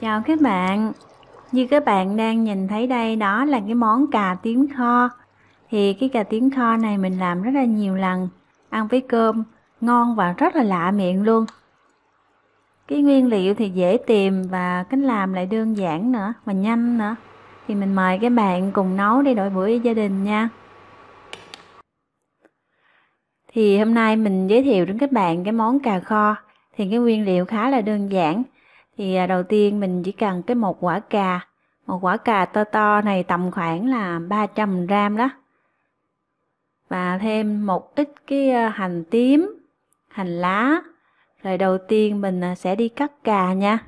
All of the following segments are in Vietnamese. Chào các bạn, như các bạn đang nhìn thấy đây đó là cái món cà tím kho. Thì cái cà tím kho này mình làm rất là nhiều lần, ăn với cơm, ngon và rất là lạ miệng luôn. Cái nguyên liệu thì dễ tìm và cách làm lại đơn giản nữa, mà nhanh nữa. Thì mình mời các bạn cùng nấu để đổi bữa gia đình nha. Thì hôm nay mình giới thiệu đến các bạn cái món cà kho. Thì cái nguyên liệu khá là đơn giản. Thì đầu tiên mình chỉ cần cái một quả cà to to này tầm khoảng là 300 g đó. Và thêm một ít cái hành tím, hành lá. Rồi đầu tiên mình sẽ đi cắt cà nha.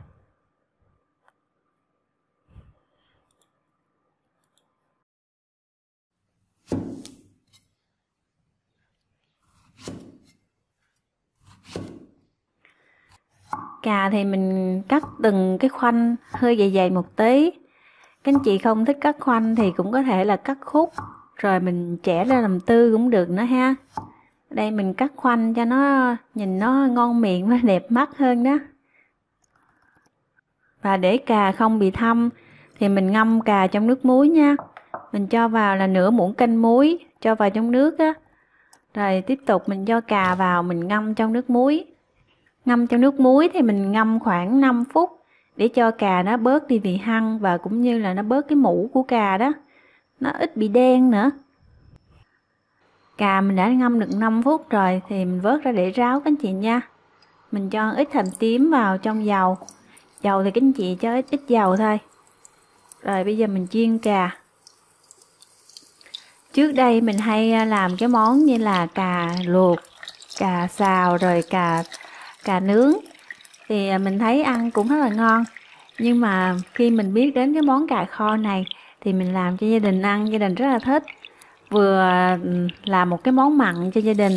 Cà thì mình cắt từng cái khoanh hơi dày dày một tí. Các anh chị không thích cắt khoanh thì cũng có thể là cắt khúc, rồi mình chẻ ra làm tư cũng được nữa ha. Đây mình cắt khoanh cho nó nhìn nó ngon miệng và đẹp mắt hơn đó. Và để cà không bị thâm thì mình ngâm cà trong nước muối nha. Mình cho vào là nửa muỗng canh muối, cho vào trong nước á. Rồi tiếp tục mình cho cà vào, mình ngâm trong nước muối. Ngâm trong nước muối thì mình ngâm khoảng 5 phút để cho cà nó bớt đi vị hăng và cũng như là nó bớt cái mũ của cà đó, nó ít bị đen nữa. Cà mình đã ngâm được 5 phút rồi thì mình vớt ra để ráo các anh chị nha. Mình cho ít hành tím vào trong dầu. Dầu thì các anh chị cho ít dầu thôi. Rồi bây giờ mình chiên cà. Trước đây mình hay làm cái món như là cà luộc, cà xào rồi cà nướng. Thì mình thấy ăn cũng rất là ngon. Nhưng mà khi mình biết đến cái món cà kho này thì mình làm cho gia đình ăn, gia đình rất là thích. Vừa là một cái món mặn cho gia đình.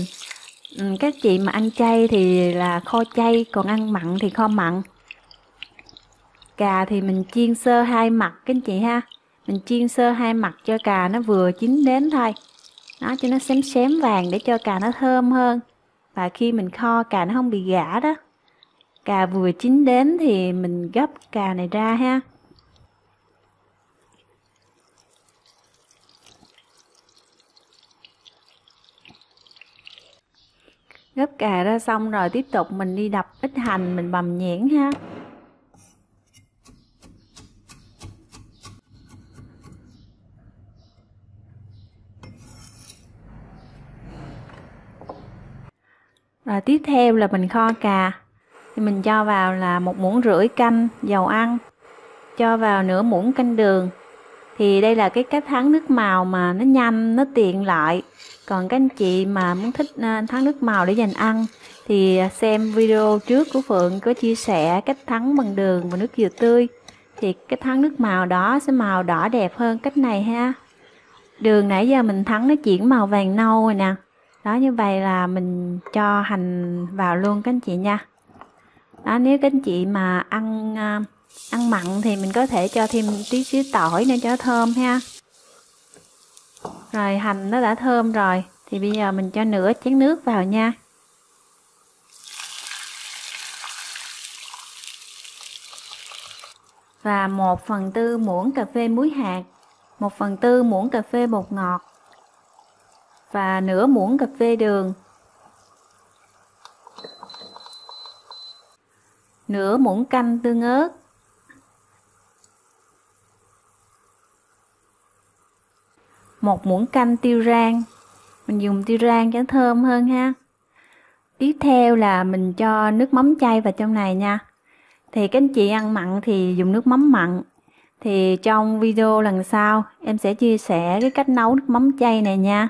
Các chị mà ăn chay thì là kho chay, còn ăn mặn thì kho mặn. Cà thì mình chiên sơ hai mặt các anh chị ha. Mình chiên sơ hai mặt cho cà nó vừa chín đến thôi. Đó, cho nó xém xém vàng để cho cà nó thơm hơn. Và khi mình kho cà nó không bị gã đó. Cà vừa chín đến thì mình gấp cà này ra ha. Gấp cà ra xong rồi tiếp tục mình đi đập ít hành, mình bằm nhuyễn ha. Rồi tiếp theo là mình kho cà. Thì mình cho vào là 1,5 muỗng canh dầu ăn, cho vào nửa muỗng canh đường. Thì đây là cái cách thắng nước màu mà nó nhanh, nó tiện lợi. Còn các anh chị mà muốn thích thắng nước màu để dành ăn thì xem video trước của Phượng có chia sẻ cách thắng bằng đường và nước dừa tươi. Thì cái thắng nước màu đó sẽ màu đỏ đẹp hơn cách này ha. Đường nãy giờ mình thắng nó chuyển màu vàng nâu rồi nè. Đó, như vậy là mình cho hành vào luôn các anh chị nha. Đó, nếu các anh chị mà ăn mặn thì mình có thể cho thêm tí xíu tỏi nữa cho thơm ha. Rồi hành nó đã thơm rồi thì bây giờ mình cho nửa chén nước vào nha. Và 1/4 muỗng cà phê muối hạt, 1/4 muỗng cà phê bột ngọt và nửa muỗng cà phê đường, nửa muỗng canh tương ớt, một muỗng canh tiêu rang. Mình dùng tiêu rang cho nó thơm hơn ha. Tiếp theo là mình cho nước mắm chay vào trong này nha. Thì các anh chị ăn mặn thì dùng nước mắm mặn. Thì trong video lần sau em sẽ chia sẻ cái cách nấu nước mắm chay này nha.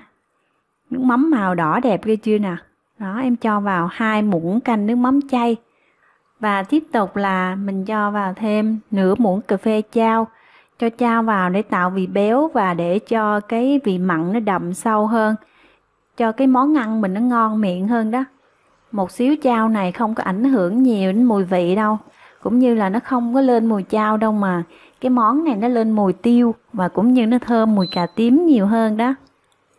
Nước mắm màu đỏ đẹp kia chưa nè. Đó, em cho vào 2 muỗng canh nước mắm chay. Và tiếp tục là mình cho vào thêm nửa muỗng cà phê chao. Cho chao vào để tạo vị béo và để cho cái vị mặn nó đậm sâu hơn. Cho cái món ăn mình nó ngon miệng hơn đó. Một xíu chao này không có ảnh hưởng nhiều đến mùi vị đâu. Cũng như là nó không có lên mùi chao đâu mà. Cái món này nó lên mùi tiêu và cũng như nó thơm mùi cà tím nhiều hơn đó.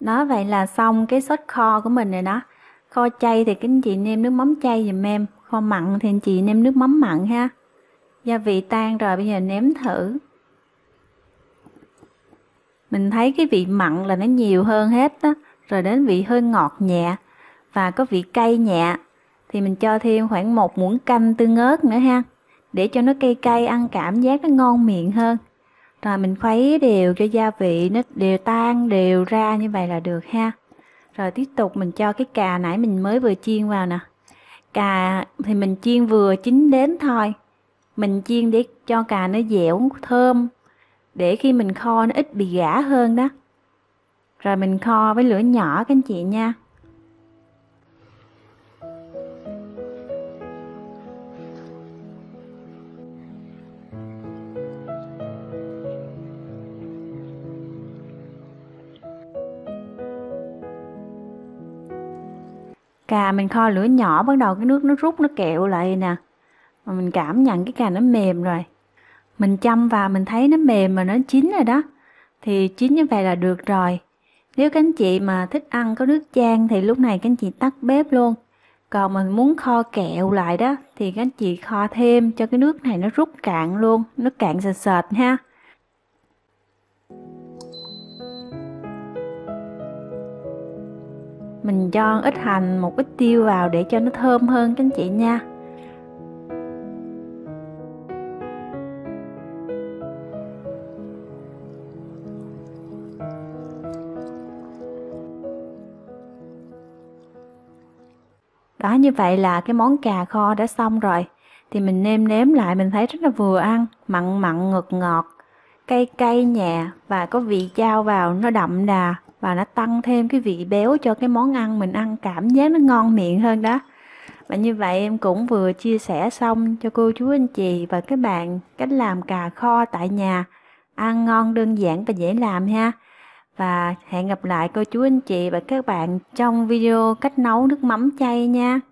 Đó, vậy là xong cái sốt kho của mình rồi đó. Kho chay thì các anh chị nêm nước mắm chay dùm em. Kho mặn thì anh chị nêm nước mắm mặn ha. Gia vị tan rồi, bây giờ nếm thử. Mình thấy cái vị mặn là nó nhiều hơn hết đó. Rồi đến vị hơi ngọt nhẹ và có vị cay nhẹ. Thì mình cho thêm khoảng 1 muỗng canh tương ớt nữa ha, để cho nó cay cay, ăn cảm giác nó ngon miệng hơn. Rồi mình khuấy đều cho gia vị nó đều tan đều ra, như vậy là được ha. Rồi tiếp tục mình cho cái cà nãy mình mới vừa chiên vào nè. Cà thì mình chiên vừa chín đến thôi. Mình chiên để cho cà nó dẻo thơm, để khi mình kho nó ít bị gã hơn đó. Rồi mình kho với lửa nhỏ các anh chị nha. Cà mình kho lửa nhỏ, bắt đầu cái nước nó rút, nó kẹo lại nè. Mà mình cảm nhận cái cà nó mềm rồi. Mình châm vào mình thấy nó mềm mà nó chín rồi đó. Thì chín như vậy là được rồi. Nếu các anh chị mà thích ăn có nước chan thì lúc này các anh chị tắt bếp luôn. Còn mình muốn kho kẹo lại đó thì các anh chị kho thêm cho cái nước này nó rút cạn luôn. Nó cạn sệt sệt ha. Mình cho ít hành, một ít tiêu vào để cho nó thơm hơn các anh chị nha. Đó, như vậy là cái món cà kho đã xong rồi. Thì mình nêm nếm lại mình thấy rất là vừa ăn, mặn mặn ngọt ngọt, cay cay nhẹ và có vị chao vào nó đậm đà. Và nó tăng thêm cái vị béo cho cái món ăn mình ăn, cảm giác nó ngon miệng hơn đó. Và như vậy em cũng vừa chia sẻ xong cho cô chú anh chị và các bạn cách làm cà kho tại nhà. Ăn ngon, đơn giản và dễ làm ha. Và hẹn gặp lại cô chú anh chị và các bạn trong video cách nấu nước mắm chay nha.